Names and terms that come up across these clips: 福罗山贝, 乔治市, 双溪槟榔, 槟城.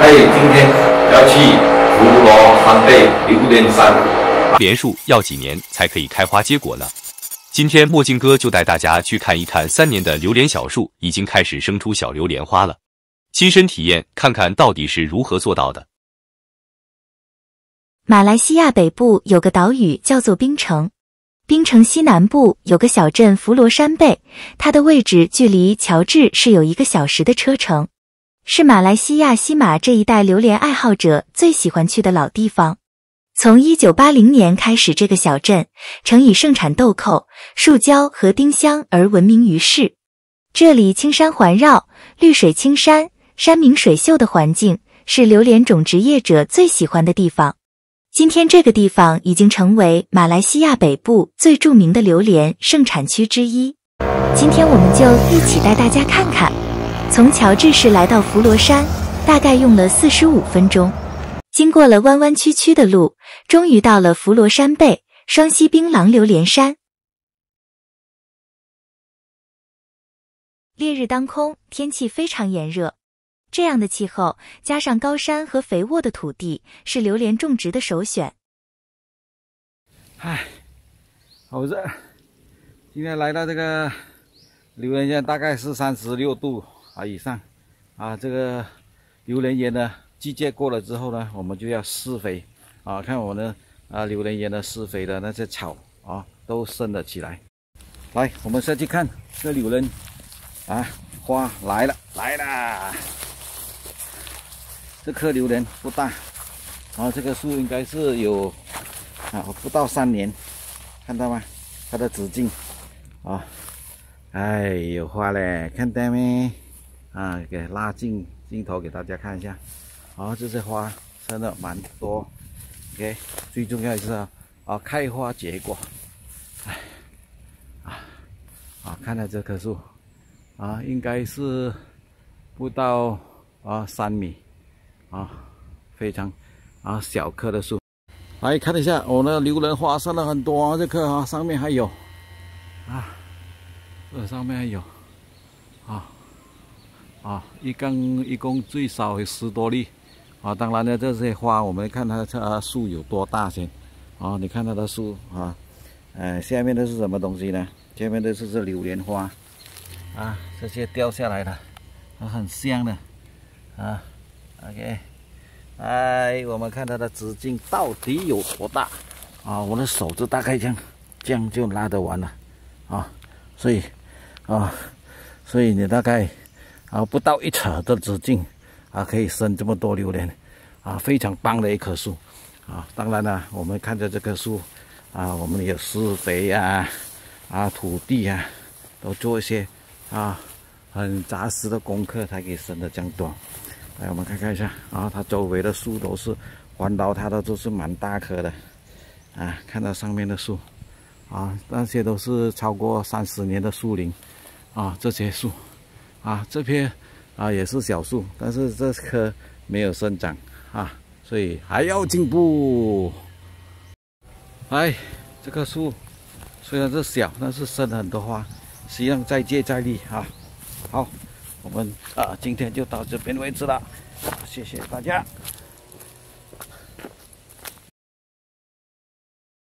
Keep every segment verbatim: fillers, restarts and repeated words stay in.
哎，今天要去福罗三倍榴莲山。莲树要几年才可以开花结果呢？今天墨镜哥就带大家去看一看，三年的榴莲小树已经开始生出小榴莲花了，亲身体验看看到底是如何做到的。马来西亚北部有个岛屿叫做槟城。 槟城西南部有个小镇福罗山贝，它的位置距离乔治是有一个小时的车程，是马来西亚西马这一带榴莲爱好者最喜欢去的老地方。从一九八零年开始，这个小镇曾以盛产豆蔻、树胶和丁香而闻名于世。这里青山环绕，绿水青山，山明水秀的环境是榴莲种植业者最喜欢的地方。 今天这个地方已经成为马来西亚北部最著名的榴莲盛产区之一。今天我们就一起带大家看看，从乔治市来到福罗山，大概用了四十五分钟，经过了弯弯曲曲的路，终于到了福罗山贝双溪槟榔榴莲山。烈日当空，天气非常炎热。 这样的气候，加上高山和肥沃的土地，是榴莲种植的首选。唉，好热！今天来到这个榴莲园，大概是三十六度啊以上啊。这个榴莲园呢，季节过了之后呢，我们就要施肥啊。看我呢啊，榴莲园的施肥的那些草啊，都生了起来。来，我们下去看这榴莲啊，花来了，来了。 这棵榴莲不大，然后这个树应该是有啊不到三年，看到吗？它的直径啊，哎有花嘞，看到没？啊，给拉近镜头给大家看一下，啊，这些花真的蛮多。OK， 最重要的是啊，啊开花结果，哎啊啊，看到这棵树啊，应该是不到啊三米。 啊，非常啊小棵的树，来看一下，我、哦、那榴莲花生了很多、啊，这棵啊上面还有，啊，这上面还有，啊啊，一根一共最少有十多粒，啊，当然呢这些花我们看它它树有多大先，啊，你看它的树啊，呃下面的是什么东西呢？下面的是这榴莲花，啊，这些掉下来的，它很香的，啊。 OK， 哎，我们看它的直径到底有多大啊？我的手就大概这样，这样就拉得完了啊。所以啊，所以你大概啊不到一尺的直径啊，可以生这么多榴莲啊，非常棒的一棵树啊。当然了，我们看着这棵树啊，我们有施肥啊、啊土地啊，都做一些啊很扎实的功课，才可以生得这样多。 来，我们看看一下啊，它周围的树都是环绕它的，都是蛮大棵的啊。看到上面的树啊，那些都是超过三十年的树龄啊。这些树啊，这片啊也是小树，但是这棵没有生长啊，所以还要进步。哎，这棵树虽然是小，但是生了很多花，希望再接再厉啊。好。 我们啊，今天就到这边为止了，谢谢大家。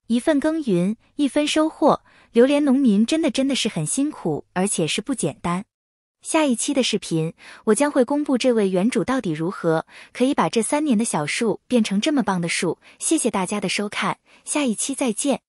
一份耕耘，一分收获。榴莲农民真的真的是很辛苦，而且是不简单。下一期的视频，我将会公布这位园主到底如何可以把这三年的小树变成这么棒的树。谢谢大家的收看，下一期再见。